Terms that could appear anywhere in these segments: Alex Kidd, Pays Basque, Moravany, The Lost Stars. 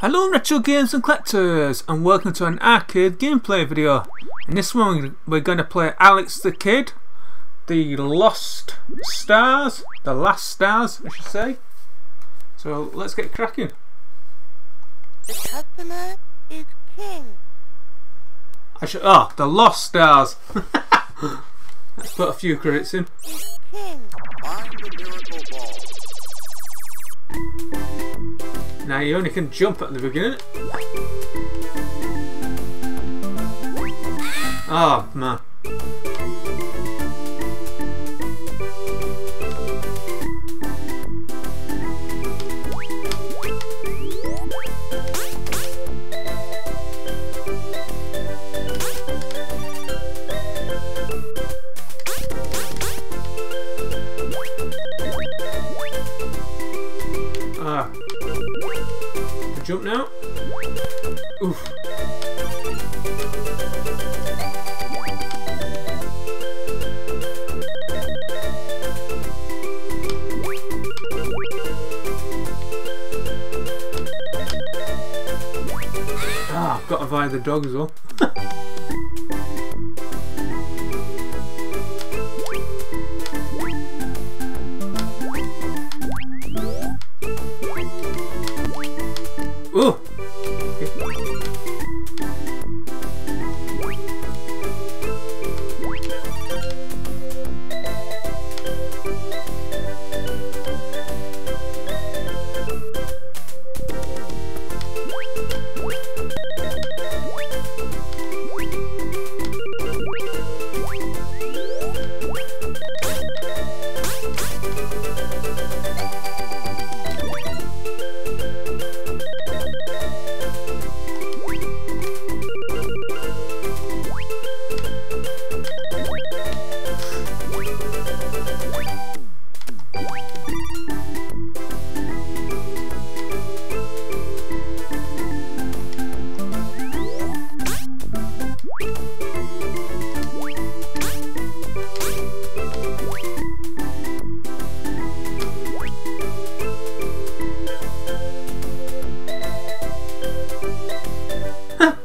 Hello retro games and collectors, and welcome to an arcade gameplay video. In this one we're going to play Alex the Kid, The Lost Stars, I should say. So let's get cracking. The customer is king. The Lost Stars. Let's put a few credits in. Is king on the miracle ball. Now you only can jump at the beginning. Oh man. Jump now. Oof. Ah, I've got to buy the dog as well. Oh!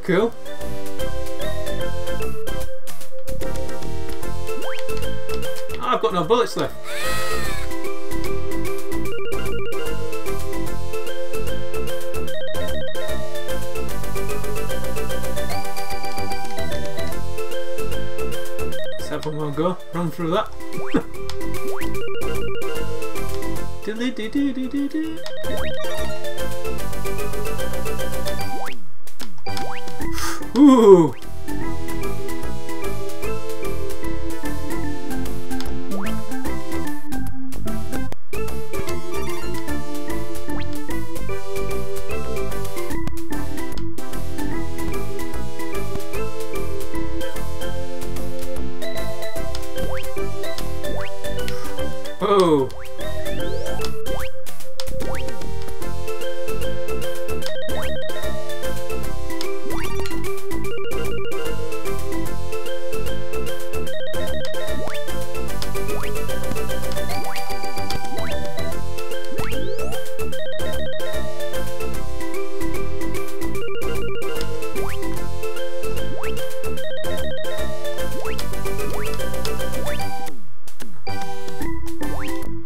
Cool. Oh, I've got no bullets left. Let's have one go. Run through that. Ooh! Oh!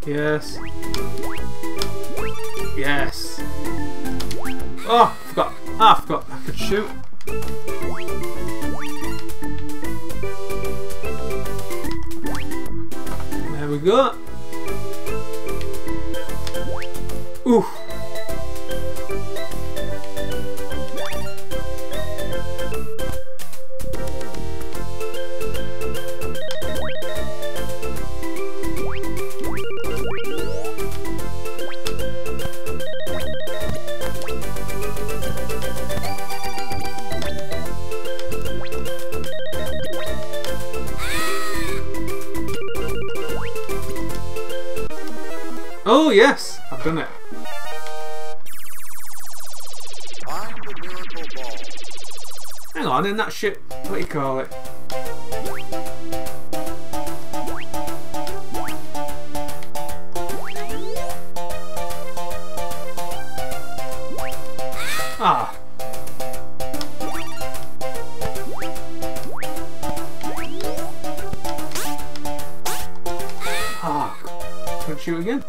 Yes. Yes. Oh, I forgot. I forgot I could shoot. There we go. Oof. Oh yes, I've done it. I'm the miracle ball. Hang on, in that shit, what do you call it? Ah. Ah. Don't shoot again.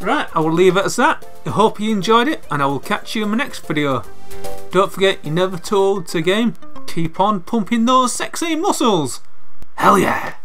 Right, I will leave it as that. I hope you enjoyed it, and I will catch you in my next video. Don't forget, you're never too old to game. Keep on pumping those sexy muscles. Hell yeah!